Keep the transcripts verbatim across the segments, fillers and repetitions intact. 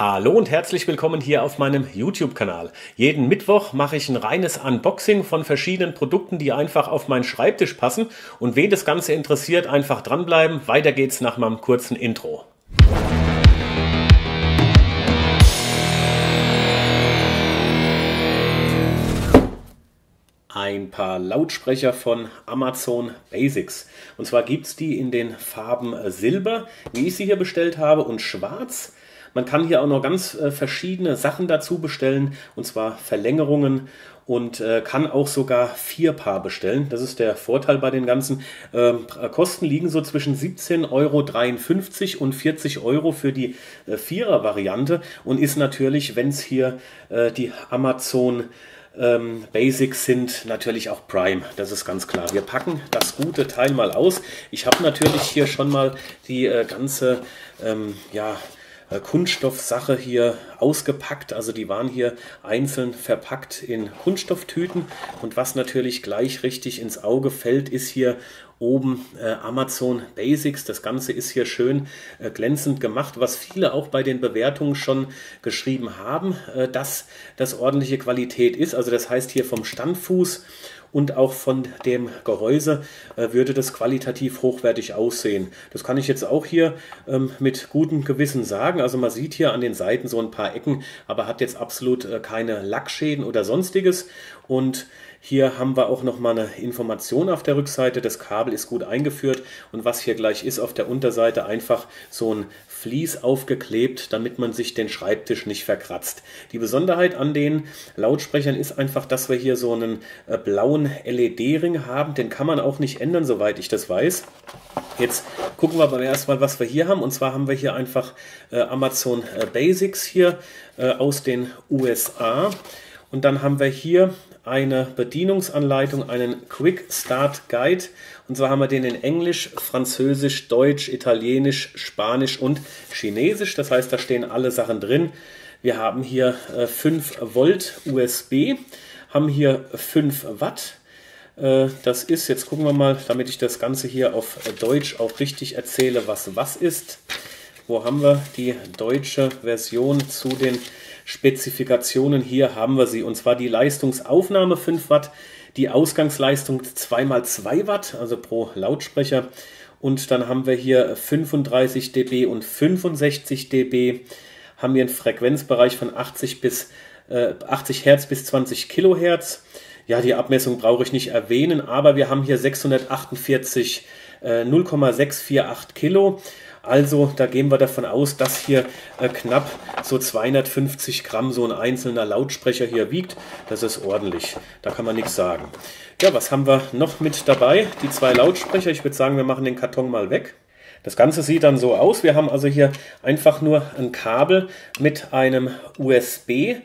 Hallo und herzlich willkommen hier auf meinem YouTube-Kanal. Jeden Mittwoch mache ich ein reines Unboxing von verschiedenen Produkten, die einfach auf meinen Schreibtisch passen. Und wen das Ganze interessiert, einfach dranbleiben. Weiter geht's nach meinem kurzen Intro. Ein paar Lautsprecher von Amazon Basics. Und zwar gibt es die in den Farben Silber, wie ich sie hier bestellt habe, und Schwarz. Man kann hier auch noch ganz äh, verschiedene Sachen dazu bestellen, und zwar Verlängerungen, und äh, kann auch sogar vier Paar bestellen. Das ist der Vorteil bei den ganzen. Äh, Kosten liegen so zwischen siebzehn Euro dreiundfünfzig und vierzig Euro für die äh, Vierer-Variante und ist natürlich, wenn es hier äh, die Amazon Ähm, Basics sind, natürlich auch Prime, das ist ganz klar. Wir packen das gute Teil mal aus. Ich habe natürlich hier schon mal die äh, ganze ähm, ja, äh, Kunststoffsache hier ausgepackt. Also die waren hier einzeln verpackt in Kunststofftüten, und was natürlich gleich richtig ins Auge fällt, ist hier oben äh, Amazon Basics. Das Ganze ist hier schön äh, glänzend gemacht, was viele auch bei den Bewertungen schon geschrieben haben, äh, dass das ordentliche Qualität ist. Also das heißt, hier vom Standfuß und auch von dem Gehäuse äh, würde das qualitativ hochwertig aussehen. Das kann ich jetzt auch hier ähm, mit gutem Gewissen sagen. Also man sieht hier an den Seiten so ein paar Ecken, aber hat jetzt absolut äh, keine Lackschäden oder sonstiges. Und hier haben wir auch nochmal eine Information auf der Rückseite. Das Kabel ist gut eingeführt, und was hier gleich ist, auf der Unterseite einfach so ein Vlies aufgeklebt, damit man sich den Schreibtisch nicht verkratzt. Die Besonderheit an den Lautsprechern ist einfach, dass wir hier so einen äh, blauen L E D-Ring haben. Den kann man auch nicht ändern, soweit ich das weiß. Jetzt gucken wir aber erstmal, was wir hier haben. Und zwar haben wir hier einfach äh, Amazon äh, Basics hier äh, aus den U S A. Und dann haben wir hier eine Bedienungsanleitung, einen Quick Start Guide. Und zwar haben wir den in Englisch, Französisch, Deutsch, Italienisch, Spanisch und Chinesisch. Das heißt, da stehen alle Sachen drin. Wir haben hier äh, fünf Volt U S B, haben hier fünf Watt. Äh, das ist, jetzt gucken wir mal, damit ich das Ganze hier auf Deutsch auch richtig erzähle, was was ist. Wo haben wir die deutsche Version zu den Spezifikationen? Hier haben wir sie, und zwar die Leistungsaufnahme fünf Watt, die Ausgangsleistung zwei mal zwei Watt, also pro Lautsprecher, und dann haben wir hier fünfunddreißig Dezibel und fünfundsechzig Dezibel, haben wir einen Frequenzbereich von achtzig bis äh, achtzig Hertz bis zwanzig Kilohertz. Ja, die Abmessung brauche ich nicht erwähnen, aber wir haben hier sechshundertachtundvierzig äh, null Komma sechs vier acht Kilo. Also da gehen wir davon aus, dass hier äh, knapp so zweihundertfünfzig Gramm so ein einzelner Lautsprecher hier wiegt. Das ist ordentlich, da kann man nichts sagen. Ja, was haben wir noch mit dabei? Die zwei Lautsprecher. Ich würde sagen, wir machen den Karton mal weg. Das Ganze sieht dann so aus. Wir haben also hier einfach nur ein Kabel mit einem U S B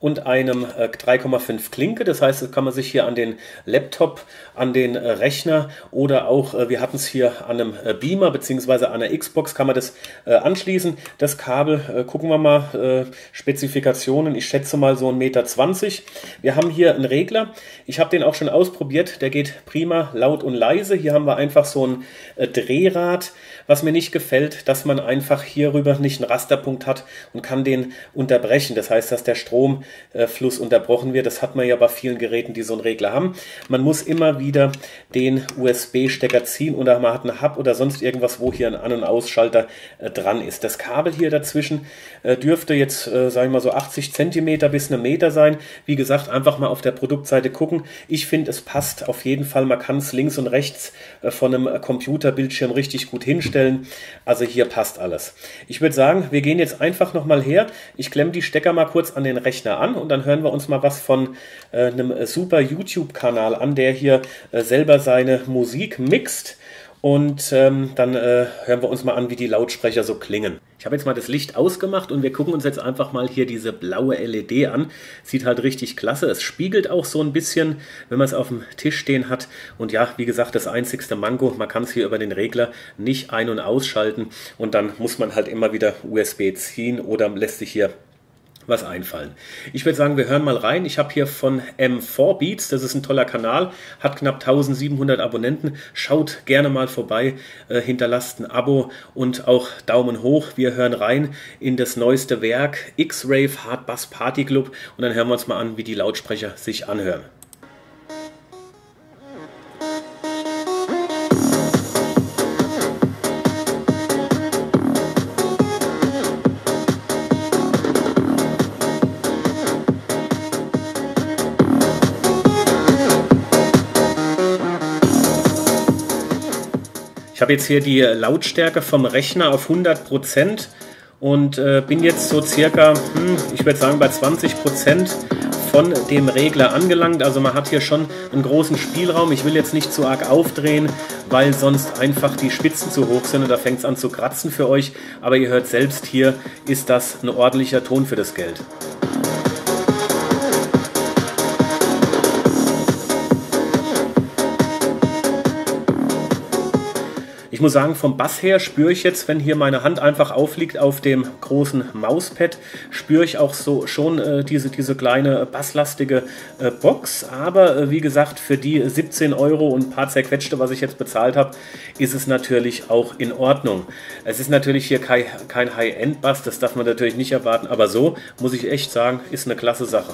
und einem äh, drei Komma fünf Klinke. Das heißt, das kann man sich hier an den Laptop, an den äh, Rechner oder auch, äh, wir hatten es hier an einem äh, Beamer bzw. an einer Xbox, kann man das äh, anschließen. Das Kabel, äh, gucken wir mal, äh, Spezifikationen, ich schätze mal so ein Meter zwanzig. Wir haben hier einen Regler. Ich habe den auch schon ausprobiert. Der geht prima laut und leise. Hier haben wir einfach so ein äh, Drehrad. Was mir nicht gefällt, dass man einfach hierüber nicht einen Rasterpunkt hat und kann den unterbrechen. Das heißt, dass der Strom Fluss unterbrochen wird. Das hat man ja bei vielen Geräten, die so einen Regler haben. Man muss immer wieder den U S B-Stecker ziehen, oder man hat einen Hub oder sonst irgendwas, wo hier ein An- und Ausschalter äh, dran ist. Das Kabel hier dazwischen äh, dürfte jetzt, äh, sage ich mal, so achtzig Zentimeter bis eine Meter sein. Wie gesagt, einfach mal auf der Produktseite gucken. Ich finde, es passt auf jeden Fall. Man kann es links und rechts äh, von einem Computerbildschirm richtig gut hinstellen. Also hier passt alles. Ich würde sagen, wir gehen jetzt einfach nochmal her. Ich klemme die Stecker mal kurz an den Rechner an. Und dann hören wir uns mal was von äh, einem super YouTube-Kanal an, der hier äh, selber seine Musik mixt. Und ähm, dann äh, hören wir uns mal an, wie die Lautsprecher so klingen. Ich habe jetzt mal das Licht ausgemacht, und wir gucken uns jetzt einfach mal hier diese blaue L E D an. Sieht halt richtig klasse. Es spiegelt auch so ein bisschen, wenn man es auf dem Tisch stehen hat. Und ja, wie gesagt, das einzigste Manko, man kann es hier über den Regler nicht ein- und ausschalten. Und dann muss man halt immer wieder U S B ziehen oder lässt sich hier was einfallen. Ich würde sagen, wir hören mal rein. Ich habe hier von M four Beats, das ist ein toller Kanal, hat knapp tausendsiebenhundert Abonnenten. Schaut gerne mal vorbei, äh, hinterlasst ein Abo und auch Daumen hoch. Wir hören rein in das neueste Werk X-Rave Hardbass Party Club und dann hören wir uns mal an, wie die Lautsprecher sich anhören. Ich habe jetzt hier die Lautstärke vom Rechner auf hundert Prozent und äh, bin jetzt so circa, hm, ich würde sagen, bei zwanzig Prozent von dem Regler angelangt. Also man hat hier schon einen großen Spielraum. Ich will jetzt nicht zu arg aufdrehen, weil sonst einfach die Spitzen zu hoch sind und da fängt es an zu kratzen für euch. Aber ihr hört selbst, hier ist das ein ordentlicher Ton für das Geld. Ich muss sagen, vom Bass her spüre ich jetzt, wenn hier meine Hand einfach aufliegt auf dem großen Mauspad, spüre ich auch so schon äh, diese, diese kleine basslastige äh, Box. Aber äh, wie gesagt, für die siebzehn Euro und ein paar zerquetschte, was ich jetzt bezahlt habe, ist es natürlich auch in Ordnung. Es ist natürlich hier kein, kein High-End-Bass, das darf man natürlich nicht erwarten, aber so, muss ich echt sagen, ist eine klasse Sache.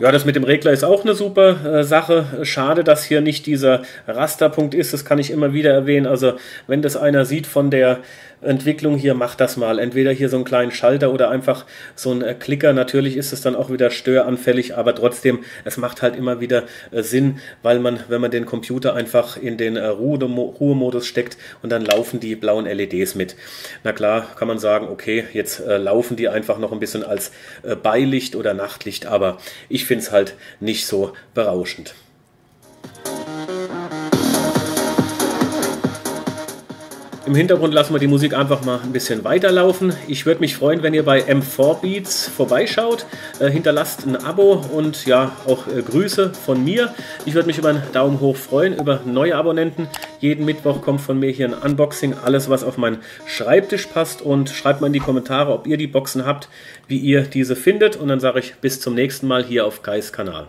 Ja, das mit dem Regler ist auch eine super äh, Sache. Schade, dass hier nicht dieser Rasterpunkt ist. Das kann ich immer wieder erwähnen. Also wenn das einer sieht von der Entwicklung hier, macht das mal. Entweder hier so einen kleinen Schalter oder einfach so einen äh, Klicker. Natürlich ist es dann auch wieder störanfällig, aber trotzdem, es macht halt immer wieder äh, Sinn, weil man, wenn man den Computer einfach in den äh, Ruhemodus steckt und dann laufen die blauen L E Ds mit. Na klar, kann man sagen, okay, jetzt äh, laufen die einfach noch ein bisschen als äh, Beilicht oder Nachtlicht, aber ich finde Ich finde es halt nicht so berauschend. Im Hintergrund lassen wir die Musik einfach mal ein bisschen weiterlaufen. Ich würde mich freuen, wenn ihr bei M four Beats vorbeischaut. Äh, hinterlasst ein Abo und ja, auch äh, Grüße von mir. Ich würde mich über einen Daumen hoch freuen, über neue Abonnenten. Jeden Mittwoch kommt von mir hier ein Unboxing, alles was auf meinen Schreibtisch passt. Und schreibt mal in die Kommentare, ob ihr die Boxen habt, wie ihr diese findet. Und dann sage ich bis zum nächsten Mal hier auf Gais Kanal.